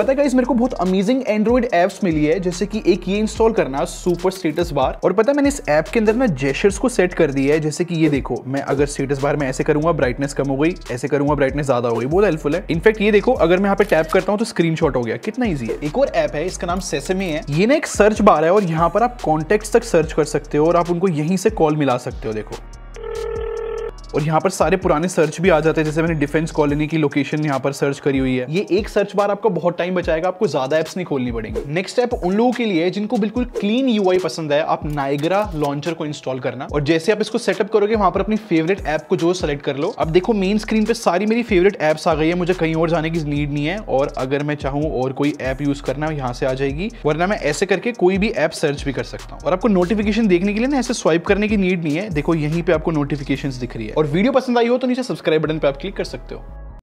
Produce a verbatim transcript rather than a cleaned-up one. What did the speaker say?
पता है गाइस मेरे को बहुत अमेजिंग एंड्रॉइड एप्स मिली है, जैसे कि एक ये इंस्टॉल करना सुपर स्टेटस बार। और पता है मैंने इस ऐप के अंदर ना जेस्चर्स को सेट कर दिया है, जैसे कि ये देखो मैं अगर स्टेटस बार में ऐसे करूंगा ब्राइटनेस कम हो गई, ऐसे करूंगा ब्राइटनेस ज्यादा हो गई, बहुत हेल्पफुल है। इनफैक्ट ये देखो अगर मैं यहाँ पे टैप करता हूँ तो स्क्रीनशॉट हो गया, कितना ईजी है। एक और ऐप है इसका नाम सेसेमी है, ये ना एक सर्च बार है और यहाँ पर आप कॉन्टेक्ट तक सर्च कर सकते हो और आप उनको यहीं से कॉल मिला सकते हो। देखो और यहाँ पर सारे पुराने सर्च भी आ जाते हैं, जैसे मैंने डिफेंस कॉलोनी की लोकेशन यहाँ पर सर्च करी हुई है। ये एक सर्च बार आपका बहुत टाइम बचाएगा, आपको ज्यादा ऐप्स नहीं खोलनी पड़ेंगी। नेक्स्ट ऐप उन लोगों के लिए है जिनको बिल्कुल क्लीन यूआई पसंद है। आप नाइग्रा लॉन्चर को इंस्टॉल करना और जैसे आप इसको सेटअप करोगे वहां पर अपनी फेवरेट ऐप को जो सेलेक्ट कर लो। अब देखो मेन स्क्रीन पर सारी मेरी फेवरेट ऐप्स आ गई है, मुझे कहीं और जाने की नीड नहीं है। और अगर मैं चाहूँ और कोई ऐप यूज करना यहाँ से आ जाएगी, वरना मैं ऐसे करके कोई भी ऐप सर्च भी कर सकता हूँ। और आपको नोटिफिकेशन देखने के लिए ना ऐसे स्वाइप करने की नीड नहीं है, देखो यहीं पर आपको नोटिफिकेशन दिख रही है। और वीडियो पसंद आई हो तो नीचे सब्सक्राइब बटन पर आप क्लिक कर सकते हो।